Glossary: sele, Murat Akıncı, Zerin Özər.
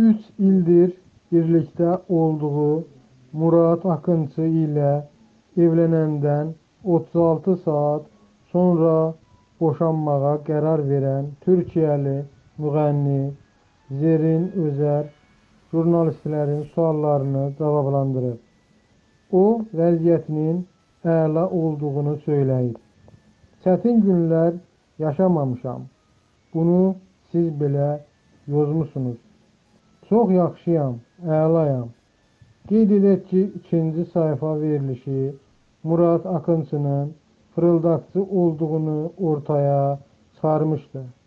3 ildir birlikdə olduğu Murat Akıncı ilə evlənəndən 36 saat sonra boşanmağa qərar verən Türkiyəli müğənni Zerin Özər jurnalistlərin suallarını cavablandırır. O, vəziyyətinin əla olduğunu söyləyir. Çətin günlər yaşamamışam. Bunu siz belə yozmusunuz. Çox yaxşıyam, əlayam. Qeyd edək ki, ikinci sayfa verilişi Murat Akıncının fırıldaqçı olduğunu ortaya çıxarmışdı.